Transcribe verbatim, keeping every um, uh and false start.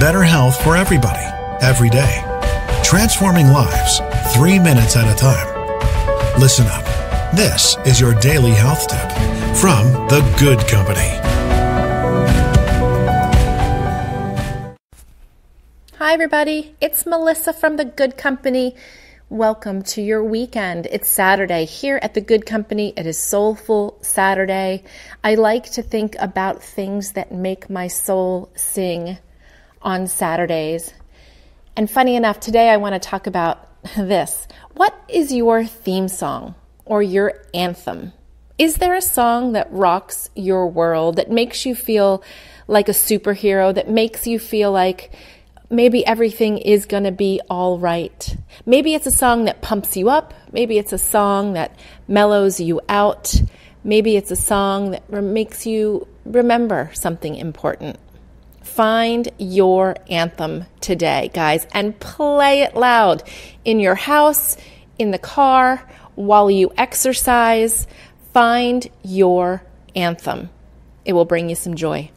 better health for everybody, every day. Transforming lives, three minutes at a time. Listen up. This is your daily health tip from The Good Company. Hi everybody, it's Melissa from The Good Company. Welcome to your weekend. It's Saturday here at The Good Company. It is Soulful Saturday. I like to think about things that make my soul sing on Saturdays. And funny enough, today I want to talk about this. What is your theme song or your anthem? Is there a song that rocks your world, that makes you feel like a superhero, that makes you feel like maybe everything is going to be all right? Maybe it's a song that pumps you up. Maybe it's a song that mellows you out. Maybe it's a song that makes you remember something important. Find your anthem today, guys, and play it loud in your house, in the car, while you exercise. Find your anthem. It will bring you some joy.